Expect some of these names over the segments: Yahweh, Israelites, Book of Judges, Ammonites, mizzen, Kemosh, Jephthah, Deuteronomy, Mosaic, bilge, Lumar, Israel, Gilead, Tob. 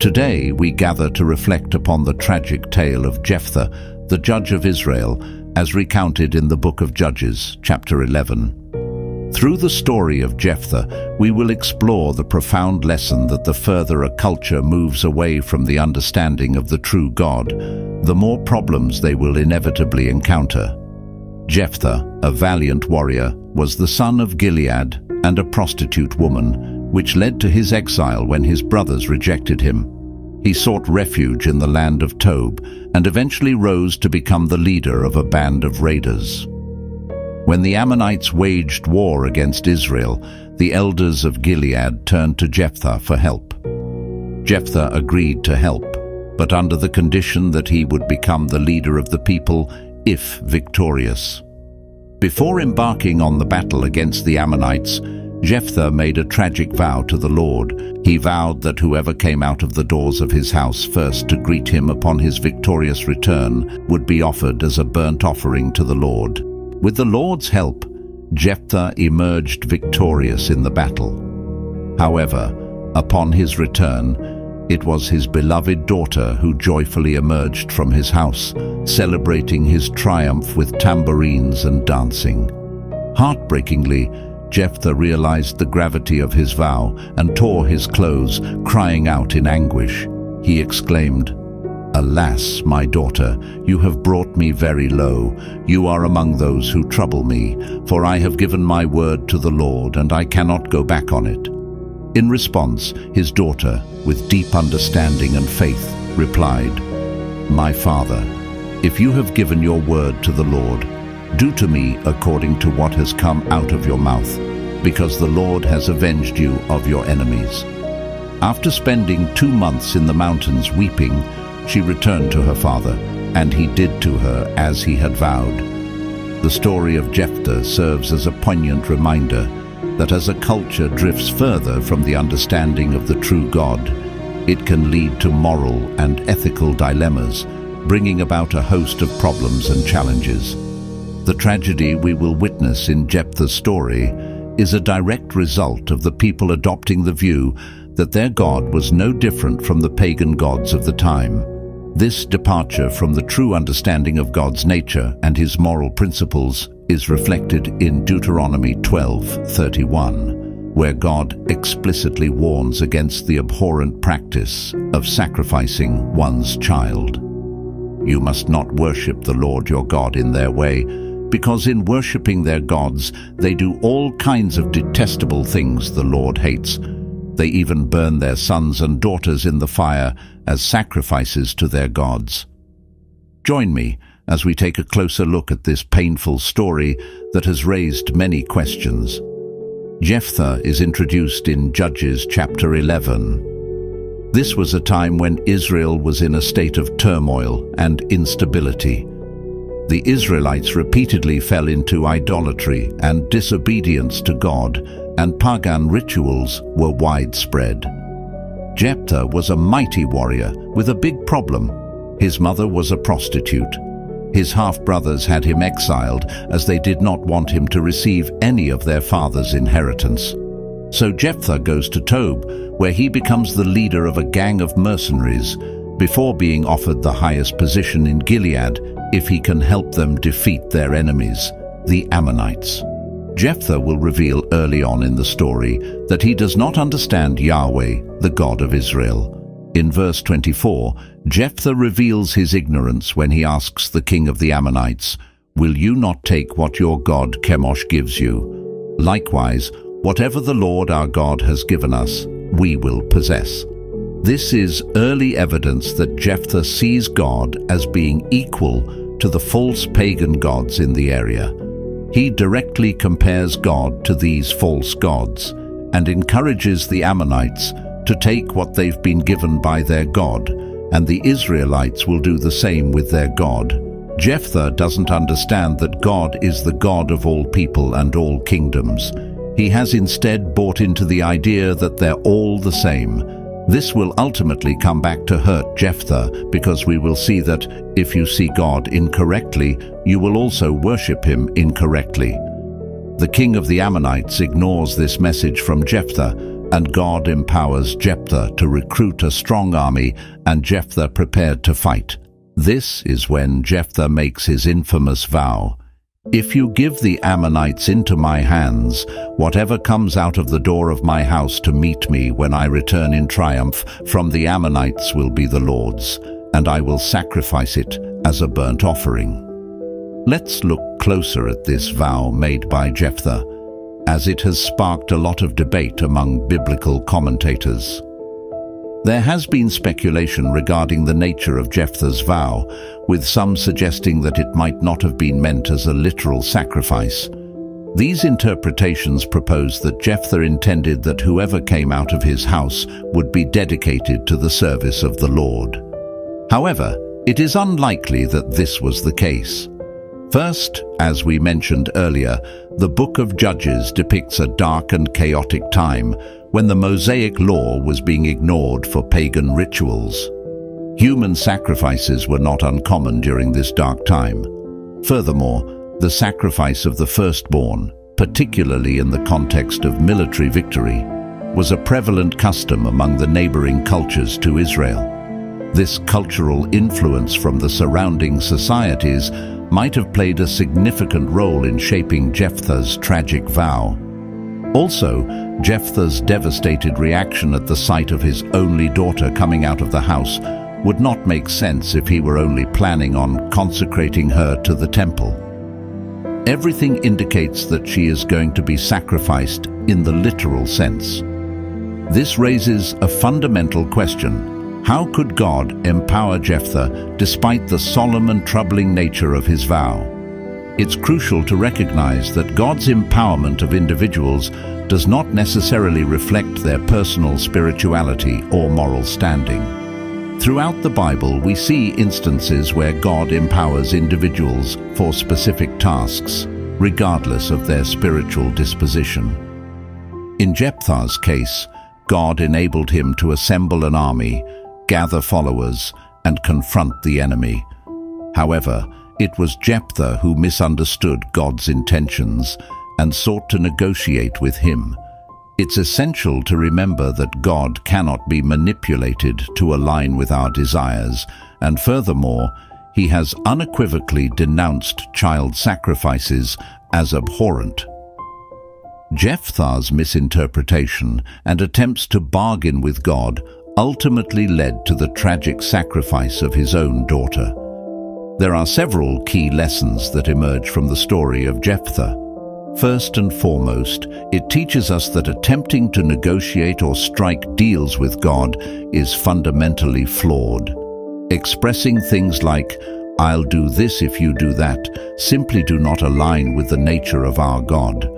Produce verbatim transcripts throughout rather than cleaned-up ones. Today we gather to reflect upon the tragic tale of Jephthah, the judge of Israel, as recounted in the Book of Judges, chapter eleven. Through the story of Jephthah, we will explore the profound lesson that the further a culture moves away from the understanding of the true God, the more problems they will inevitably encounter. Jephthah, a valiant warrior, was the son of Gilead and a prostitute woman, which led to his exile when his brothers rejected him. He sought refuge in the land of Tob and eventually rose to become the leader of a band of raiders. When the Ammonites waged war against Israel, the elders of Gilead turned to Jephthah for help. Jephthah agreed to help, but under the condition that he would become the leader of the people if victorious. Before embarking on the battle against the Ammonites, Jephthah made a tragic vow to the Lord. He vowed that whoever came out of the doors of his house first to greet him upon his victorious return would be offered as a burnt offering to the Lord. With the Lord's help, Jephthah emerged victorious in the battle. However, upon his return, it was his beloved daughter who joyfully emerged from his house, celebrating his triumph with tambourines and dancing. Heartbreakingly, Jephthah realized the gravity of his vow and tore his clothes, crying out in anguish. He exclaimed, "Alas, my daughter, you have brought me very low. You are among those who trouble me, for I have given my word to the Lord, and I cannot go back on it." In response, his daughter, with deep understanding and faith, replied, "My father, if you have given your word to the Lord, do to me according to what has come out of your mouth, because the Lord has avenged you of your enemies." After spending two months in the mountains weeping, she returned to her father, and he did to her as he had vowed. The story of Jephthah serves as a poignant reminder that as a culture drifts further from the understanding of the true God, it can lead to moral and ethical dilemmas, bringing about a host of problems and challenges. The tragedy we will witness in Jephthah's story is a direct result of the people adopting the view that their God was no different from the pagan gods of the time. This departure from the true understanding of God's nature and his moral principles is reflected in Deuteronomy twelve thirty-one, where God explicitly warns against the abhorrent practice of sacrificing one's child. "You must not worship the Lord your God in their way, because in worshipping their gods, they do all kinds of detestable things the Lord hates. They even burn their sons and daughters in the fire as sacrifices to their gods." Join me as we take a closer look at this painful story that has raised many questions. Jephthah is introduced in Judges chapter eleven. This was a time when Israel was in a state of turmoil and instability. The Israelites repeatedly fell into idolatry and disobedience to God, and pagan rituals were widespread. Jephthah was a mighty warrior with a big problem. His mother was a prostitute. His half-brothers had him exiled as they did not want him to receive any of their father's inheritance. So Jephthah goes to Tob, where he becomes the leader of a gang of mercenaries before being offered the highest position in Gilead if he can help them defeat their enemies, the Ammonites. Jephthah will reveal early on in the story that he does not understand Yahweh, the God of Israel. In verse twenty-four, Jephthah reveals his ignorance when he asks the king of the Ammonites, "Will you not take what your god Kemosh gives you? Likewise, whatever the Lord our God has given us, we will possess." This is early evidence that Jephthah sees God as being equal to the false pagan gods in the area. He directly compares God to these false gods and encourages the Ammonites to take what they've been given by their God, and the Israelites will do the same with their God. Jephthah doesn't understand that God is the God of all people and all kingdoms. He has instead bought into the idea that they're all the same. This will ultimately come back to hurt Jephthah, because we will see that if you see God incorrectly, you will also worship him incorrectly. The king of the Ammonites ignores this message from Jephthah and God empowers Jephthah to recruit a strong army, and Jephthah prepared to fight. This is when Jephthah makes his infamous vow, "If you give the Ammonites into my hands, whatever comes out of the door of my house to meet me when I return in triumph from the Ammonites will be the Lord's, and I will sacrifice it as a burnt offering." Let's look closer at this vow made by Jephthah, as it has sparked a lot of debate among biblical commentators. There has been speculation regarding the nature of Jephthah's vow, with some suggesting that it might not have been meant as a literal sacrifice. These interpretations propose that Jephthah intended that whoever came out of his house would be dedicated to the service of the Lord. However, it is unlikely that this was the case. First, as we mentioned earlier, the Book of Judges depicts a dark and chaotic time when the Mosaic law was being ignored for pagan rituals. Human sacrifices were not uncommon during this dark time. Furthermore, the sacrifice of the firstborn, particularly in the context of military victory, was a prevalent custom among the neighboring cultures to Israel. This cultural influence from the surrounding societies might have played a significant role in shaping Jephthah's tragic vow. Also, Jephthah's devastated reaction at the sight of his only daughter coming out of the house would not make sense if he were only planning on consecrating her to the temple. Everything indicates that she is going to be sacrificed in the literal sense. This raises a fundamental question. How could God empower Jephthah despite the solemn and troubling nature of his vow? It's crucial to recognize that God's empowerment of individuals does not necessarily reflect their personal spirituality or moral standing. Throughout the Bible, we see instances where God empowers individuals for specific tasks, regardless of their spiritual disposition. In Jephthah's case, God enabled him to assemble an army, gather followers, and confront the enemy. However, it was Jephthah who misunderstood God's intentions and sought to negotiate with him. It's essential to remember that God cannot be manipulated to align with our desires, and furthermore, he has unequivocally denounced child sacrifices as abhorrent. Jephthah's misinterpretation and attempts to bargain with God ultimately led to the tragic sacrifice of his own daughter. There are several key lessons that emerge from the story of Jephthah. First and foremost, it teaches us that attempting to negotiate or strike deals with God is fundamentally flawed. Expressing things like, "I'll do this if you do that," simply do not align with the nature of our God.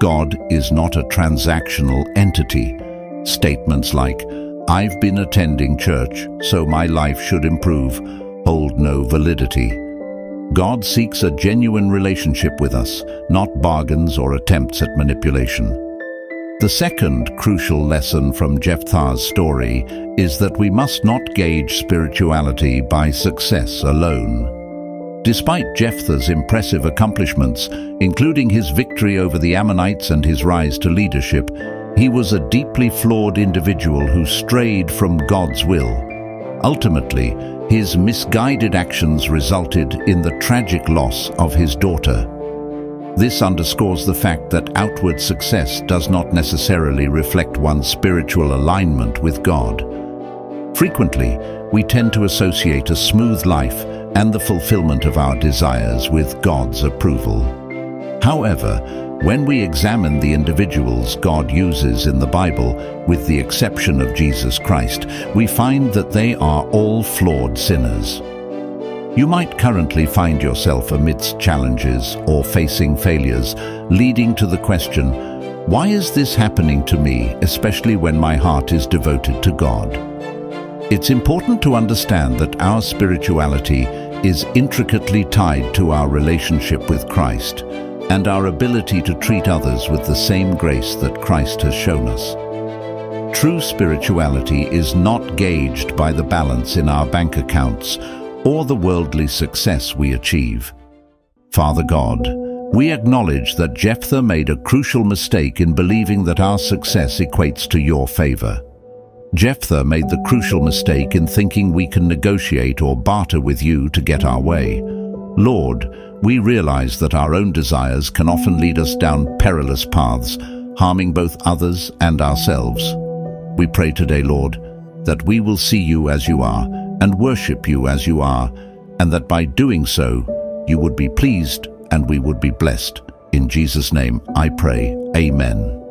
God is not a transactional entity. Statements like, "I've been attending church, so my life should improve," hold no validity. God seeks a genuine relationship with us, not bargains or attempts at manipulation. The second crucial lesson from Jephthah's story is that we must not gauge spirituality by success alone. Despite Jephthah's impressive accomplishments, including his victory over the Ammonites and his rise to leadership, he was a deeply flawed individual who strayed from God's will. Ultimately, his misguided actions resulted in the tragic loss of his daughter. This underscores the fact that outward success does not necessarily reflect one's spiritual alignment with God. Frequently, we tend to associate a smooth life and the fulfillment of our desires with God's approval. However, when we examine the individuals God uses in the Bible, with the exception of Jesus Christ, we find that they are all flawed sinners. You might currently find yourself amidst challenges or facing failures, leading to the question, "Why is this happening to me, especially when my heart is devoted to God?" It's important to understand that our spirituality is intricately tied to our relationship with Christ and our ability to treat others with the same grace that Christ has shown us. True spirituality is not gauged by the balance in our bank accounts or the worldly success we achieve. Father God, We acknowledge that Jephthah made a crucial mistake in believing that our success equates to your favor. Jephthah made the crucial mistake in thinking we can negotiate or barter with you to get our way. Lord, we realize that our own desires can often lead us down perilous paths, harming both others and ourselves. We pray today, Lord, that we will see you as you are and worship you as you are, and that by doing so, you would be pleased and we would be blessed. In Jesus' name I pray, Amen.